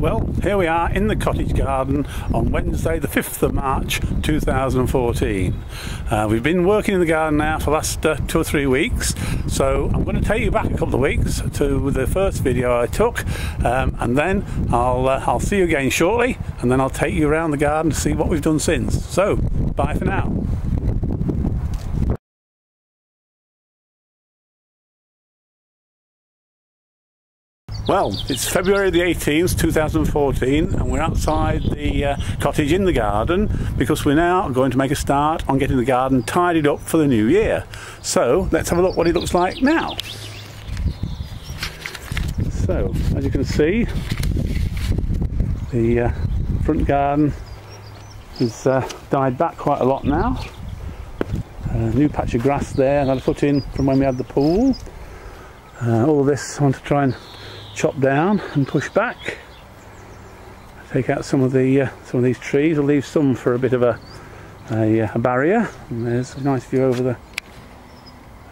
Well, here we are in the cottage garden on Wednesday the 5th of March 2014. We've been working in the garden now for the last 2 or 3 weeks, so I'm going to take you back a couple of weeks to the first video I took, and then I'll see you again shortly, and then I'll take you around the garden to see what we've done since. So, bye for now. Well, it's February the 18th, 2014, and we're outside the cottage in the garden because we're now going to make a start on getting the garden tidied up for the new year. So let's have a look what it looks like now. So, as you can see, the front garden has died back quite a lot now. A new patch of grass there that I put in from when we had the pool. All this I want to try and chop down and push back. Take out some of these trees. I'll leave some for a bit of a barrier. And there's a nice view over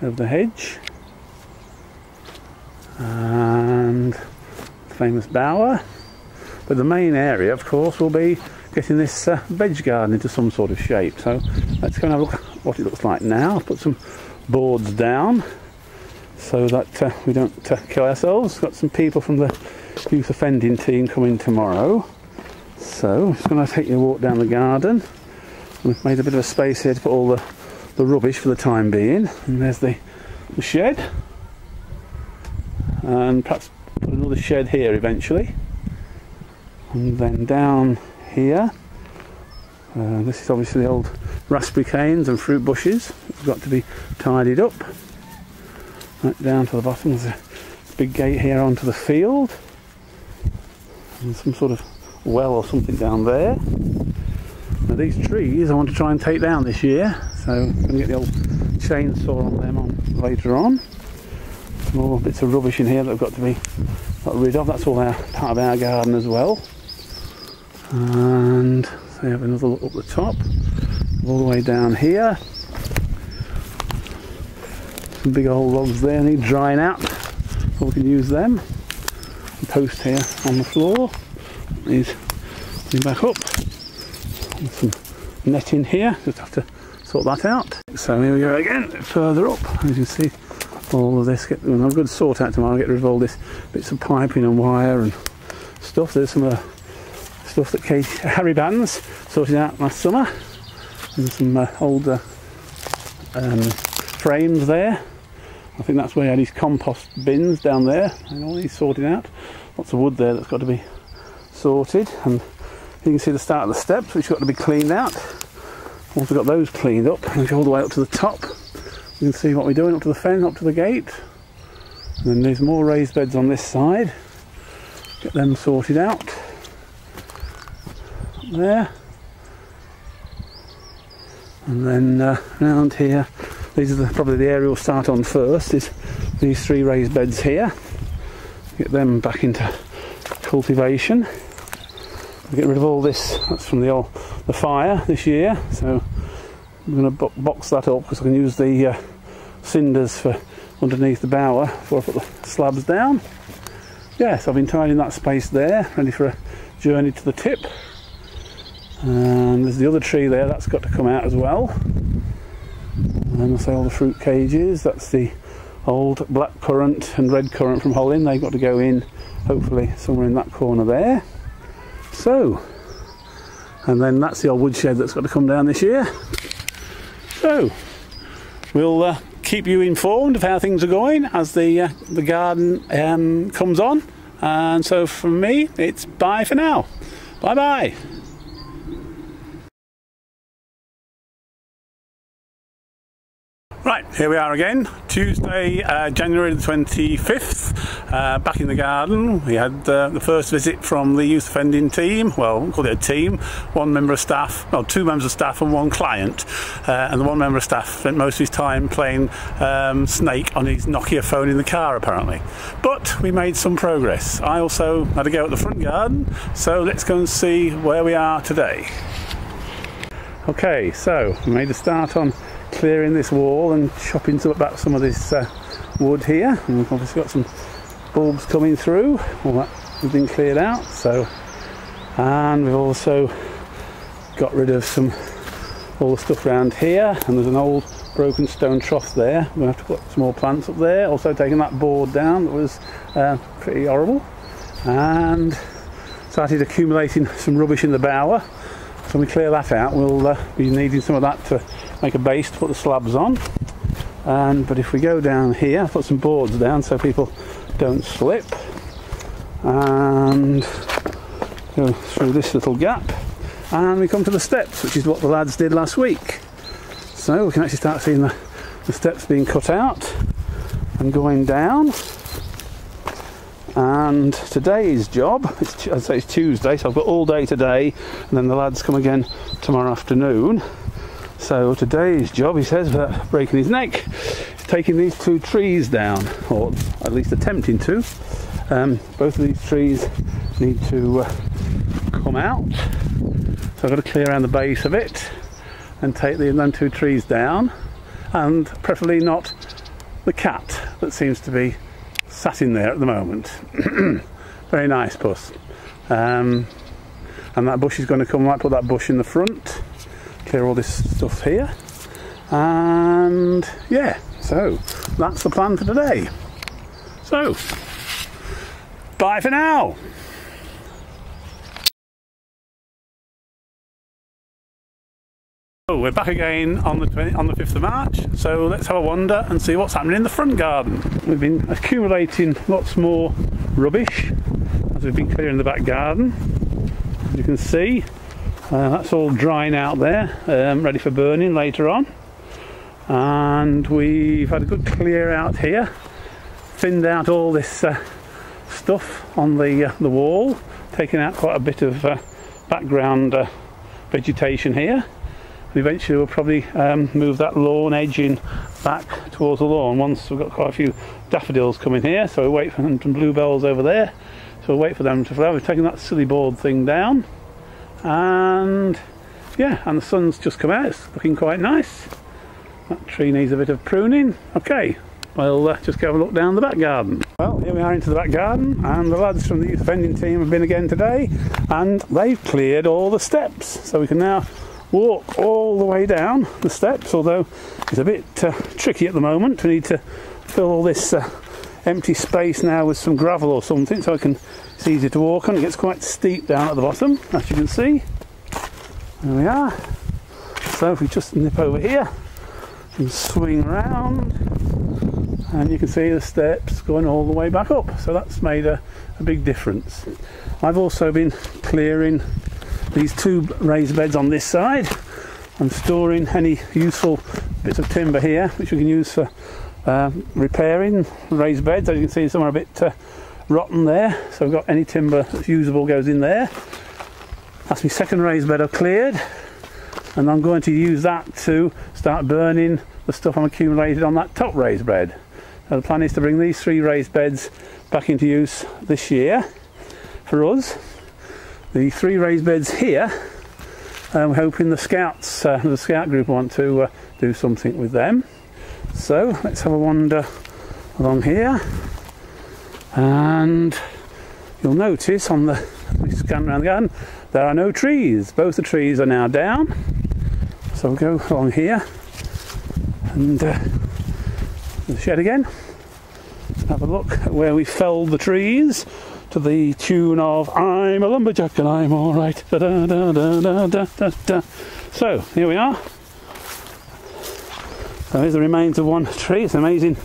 the hedge and the famous bower. But the main area, of course, will be getting this veg garden into some sort of shape. So let's go and have a look at what it looks like now. I'll put some boards down so that we don't kill ourselves. Got some people from the youth offending team coming tomorrow, so I'm just going to take you a walk down the garden. We've made a bit of a space here to put all the rubbish for the time being, and there's the shed, and perhaps put another shed here eventually. And then down here, this is obviously the old raspberry canes and fruit bushes. It's got to be tidied up. Right down to the bottom, there's a big gate here onto the field, and some sort of well or something down there. Now these trees I want to try and take down this year, so I'm going to get the old chainsaw on them later on. Some more bits of rubbish in here that I've got rid of. That's all part of our garden as well. And so we have another look up the top, all the way down here. Some big old logs there need drying out, so we can use them. The post here on the floor needs coming back up. And some netting here, just have to sort that out. So here we go again, further up. As you can see, all of this, and I've got to sort out tomorrow, get rid of all this bits of piping and wire and stuff. There's some stuff that Kate Harry Bans sorted out last summer. There's some older frames there. I think that's where he had his compost bins down there, and all these sorted out. Lots of wood there that's got to be sorted, and you can see the start of the steps which got to be cleaned out. Once we've got those cleaned up and go all the way up to the top, you can see what we're doing up to the fence, up to the gate. And then there's more raised beds on this side. Get them sorted out. Up there. And then round here. These are probably the area we'll start on first, is these three raised beds here. Get them back into cultivation. We'll get rid of all this, that's from the fire this year, so I'm going to box that up because I can use the cinders for underneath the bower before I put the slabs down. Yes, I've been tidying that space there, ready for a journey to the tip. And there's the other tree there, that's got to come out as well. And I say all the fruit cages, that's the old black currant and red currant from Holland. They've got to go in, hopefully, somewhere in that corner there. So, and then that's the old woodshed that's got to come down this year. So, we'll keep you informed of how things are going as the garden comes on. And so from me, it's bye for now. Bye-bye. Right, here we are again, Tuesday, January the 25th, back in the garden. We had the first visit from the youth offending team. Well, we'll call it a team. One member of staff, well, two members of staff and one client. And the one member of staff spent most of his time playing Snake on his Nokia phone in the car, apparently. But we made some progress. I also had a go at the front garden, so let's go and see where we are today. Okay, so we made a start on clearing this wall and chopping back some of this wood here, and we've obviously got some bulbs coming through. All that has been cleared out, so, and we've also got rid of all the stuff around here, and there's an old broken stone trough there. We'll have to put some more plants up there. Also taking that board down, that was pretty horrible, and started accumulating some rubbish in the bower. So when we clear that out, we'll be needing some of that to make a base to put the slabs on. But if we go down here, I've put some boards down so people don't slip, and go through this little gap, and we come to the steps, which is what the lads did last week. So we can actually start seeing the steps being cut out and going down. And today's job, I'd say it's Tuesday, so I've got all day today, and then the lads come again tomorrow afternoon. So today's job, he says, without breaking his neck, is taking these two trees down, or at least attempting to. Both of these trees need to come out, so I've got to clear around the base of it and take them two trees down, and preferably not the cat that seems to be sat in there at the moment. Very nice puss. And that bush is going to come, I might put that bush in the front, clear all this stuff here, and yeah, so that's the plan for today. So bye for now. So we're back again on the 5th of March, so let's have a wander and see what's happening in the front garden. We've been accumulating lots more rubbish as we've been clearing the back garden. As you can see, that's all drying out there, ready for burning later on. And we've had a good clear out here, thinned out all this stuff on the wall, taken out quite a bit of background vegetation here. And eventually we'll probably move that lawn edge in back towards the lawn once we've got quite a few daffodils coming here, so we'll wait for them, some bluebells over there, so we'll wait for them to flower. We've taken that silly board thing down. And yeah, and the sun's just come out, it's looking quite nice. That tree needs a bit of pruning. Okay, well, just go have a look down the back garden. Well, here we are into the back garden, and the lads from the youth offending team have been again today, and they've cleared all the steps, so we can now walk all the way down the steps, although it's a bit tricky at the moment. We need to fill all this empty space now with some gravel or something, so it's easier to walk on. It gets quite steep down at the bottom, as you can see. There we are. So if we just nip over here and swing round, and you can see the steps going all the way back up, so that's made a big difference. I've also been clearing these two raised beds on this side. I'm storing any useful bits of timber here which we can use for repairing raised beds. As you can see, some are a bit rotten there, so we've got any timber that's usable goes in there. That's my second raised bed I've cleared, and I'm going to use that to start burning the stuff I'm accumulated on that top raised bed. Now the plan is to bring these three raised beds back into use this year for us. The three raised beds here, I'm hoping the scouts, the scout group want to do something with them. So let's have a wander along here, and you'll notice on the, we scan around the garden, there are no trees. Both the trees are now down, so we'll go along here and the shed again, have a look at where we felled the trees to the tune of "I'm a lumberjack and I'm all right." Da, da, da, da, da, da, da. So here we are. There's the remains of one tree. It's an amazing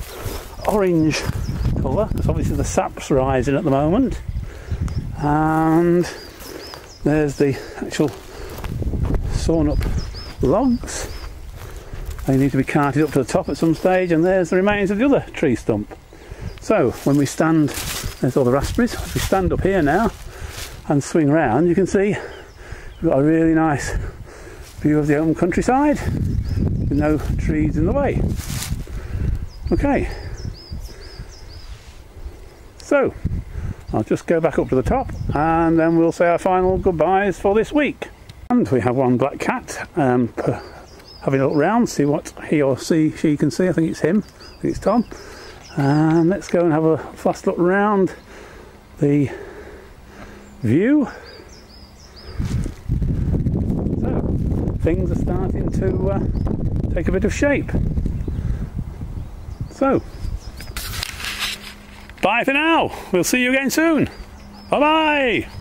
orange colour. It's obviously the sap's rising at the moment. And there's the actual sawn up logs. They need to be carted up to the top at some stage. And there's the remains of the other tree stump. So when we stand, there's all the raspberries. If we stand up here now and swing round, you can see we've got a really nice view of the open countryside with no trees in the way. Okay, so I'll just go back up to the top and then we'll say our final goodbyes for this week. And we have one black cat having a look round, see what he or she can see. I think it's him, I think it's Tom. And let's go and have a fast look round the view. So things are starting to take a bit of shape. So bye for now, we'll see you again soon. Bye bye.